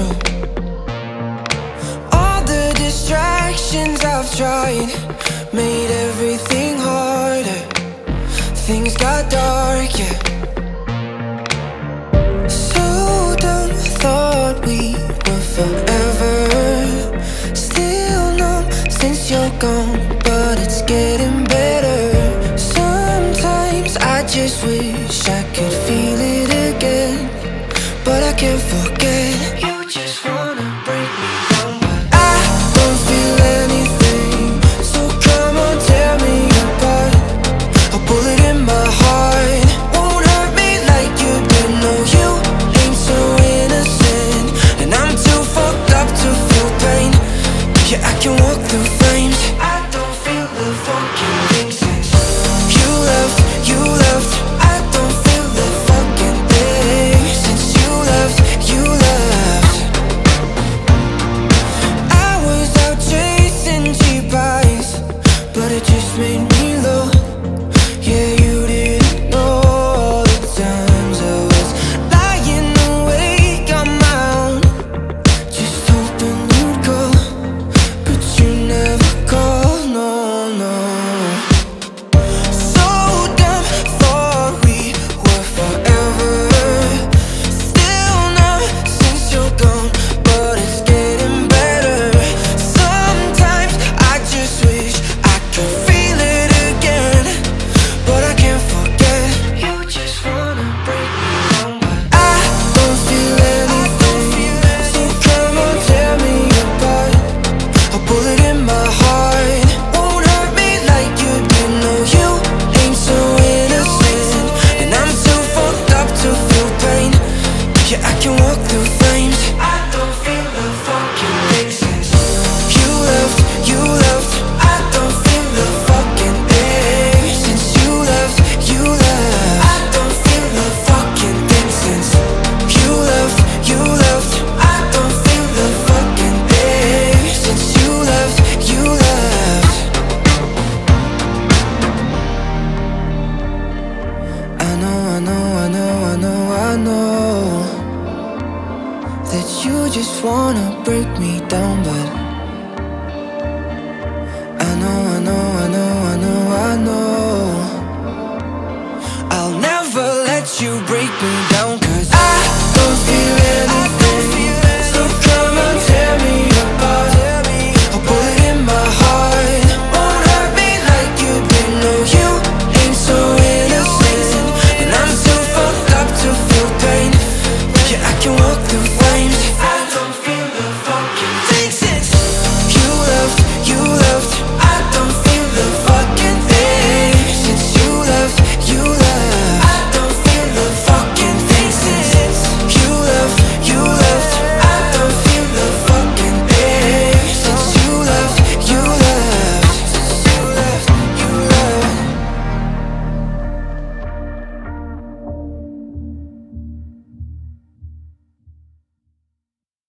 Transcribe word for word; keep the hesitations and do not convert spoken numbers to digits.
control. All the distractions I've tried made everything harder. Things got dark, yeah. So dumb, thought we were forever. Still numb since you're gone, but it's getting better. Sometimes I just wish I could feel it again, but I can't forget. You just wanna break me down, but I don't feel anything. So come on, tear me apart. A bullet in my heart won't hurt me like you did. No, you ain't so innocent, and I'm too fucked up to feel pain. Yeah, I can walk through flames. I don't feel the fucking things since you left, you left. I don't feel the fucking thing since you left, you left. I was out chasing cheap eyes, but it just made me low. Yeah, you didn't know all the times I was lying awake on my own, just hoping you'd call, but you never called, no, no. So dumb, thought we were forever. Still numb since you're gone, but it's getting better. Sometimes I just wish I could feel it again, but I can't forget. You just wanna break me down, but I don't feel anything. So come on, tear me apart. A bullet in my heart won't hurt me like you did. No, you ain't so innocent, and I'm too fucked up to feel pain. Yeah, I can walk through flames. I don't feel the fucking thing since you left, you left. I don't feel the fucking thing since you left, you left. I don't feel the fucking thing since you left, you left. I don't feel the fucking thing since you left, you left. I know, I know, I know, I know, I know that you just wanna break me down, but I know, I know, I know, I know, I know I'll never let you break me down.